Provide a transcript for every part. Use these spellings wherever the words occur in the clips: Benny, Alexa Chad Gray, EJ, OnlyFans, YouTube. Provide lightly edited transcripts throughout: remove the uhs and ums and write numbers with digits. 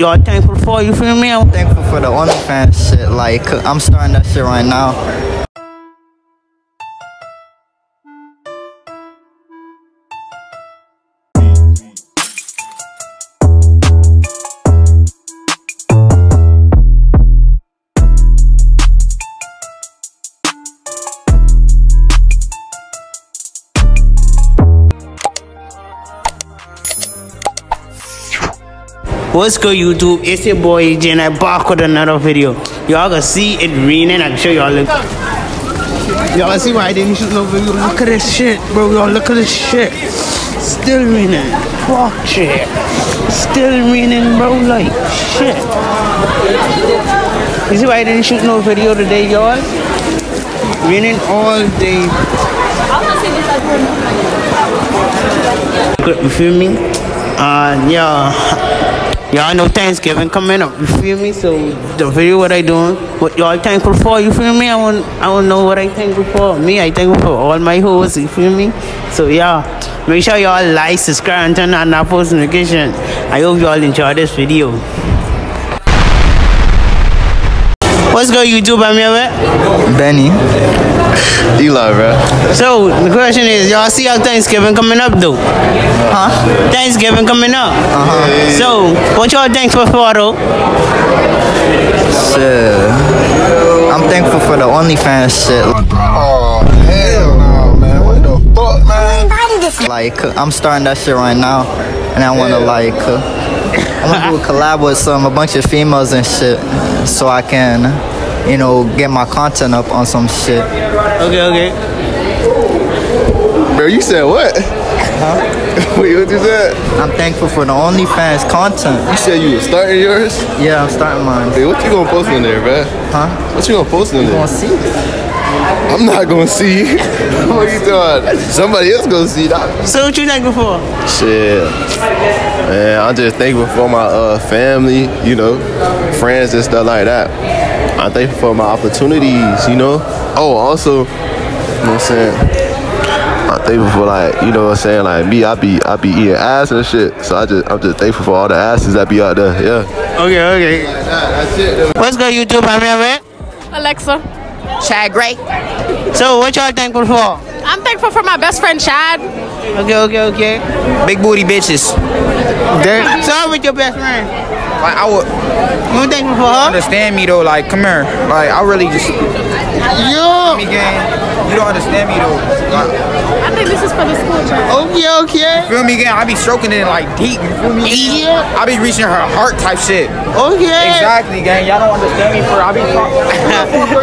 Y'all thankful for, you feel me? I'm thankful for the OnlyFans shit, like, I'm starting that shit right now. What's good, YouTube? It's your boy EJ and I'm back with another video. Y'all can see it raining. I'm sure y'all look. Y'all can see why I didn't shoot no video. Look at this shit, bro. Y'all look at this shit. Still raining. Fuck shit. Still raining, bro. Like shit. You see why I didn't shoot no video today, y'all? Raining all day. You feel me? Yeah. Y'all know Thanksgiving coming up, you feel me? So the video what I doing, what y'all thankful for, you feel me? I won't know what I thankful for. Me, I thankful for all my hosts, you feel me? So yeah, make sure y'all like, subscribe, and turn on that post notification. I hope y'all enjoy this video. What's good, YouTube? I'm here, Benny. Eli, bro. So the question is, y'all see how Thanksgiving coming up though? Huh? Thanksgiving coming up. So what y'all thankful for though? Shit, I'm thankful for the OnlyFans shit. Oh hell no, man! What the fuck, man? Like, I'm starting that shit right now, and I wanna like, I wanna do a collab with a bunch of females and shit, so I can, you know, get my content up on some shit. Okay. Bro, you said what? Huh? Wait, what you said? I'm thankful for the OnlyFans content. You said you were starting yours? Yeah, I'm starting mine. Dude, what you gonna post in there, bruh? Huh? What you gonna post in there? You gonna see? I'm not gonna see. What are you doing? Somebody else gonna see that. So what you thankful for? Shit. Man, I'm just thankful for my family, you know, friends and stuff like that. I'm thankful for my opportunities, you know? Oh, also, you know what I'm saying? I'm thankful for, like, you know what I'm saying, like me, I be eating ass and shit. So I'm just thankful for all the asses that be out there. Yeah. Okay. That's it. What's good, YouTube? I'm here with Alexa Chad Gray. So what y'all thankful for? I'm thankful for my best friend Chad. Okay. Big booty bitches. What's up with your best friend? Like, I would. You thankful for her? Understand me though, like, come here. Like, I really just. You don't understand me though. Like, I think this is for the school child. Okay. You feel me, gang? I be stroking it like deep. You feel me? Yeah. I be reaching her heart type shit. Okay. Exactly, gang. Y'all don't understand me for. I be.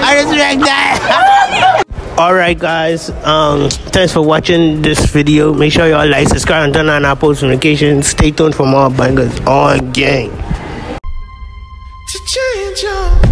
I just like that. Alright, guys. Thanks for watching this video. Make sure y'all like, subscribe, and turn on our post notifications. Stay tuned for more bangers. All gang. To change up.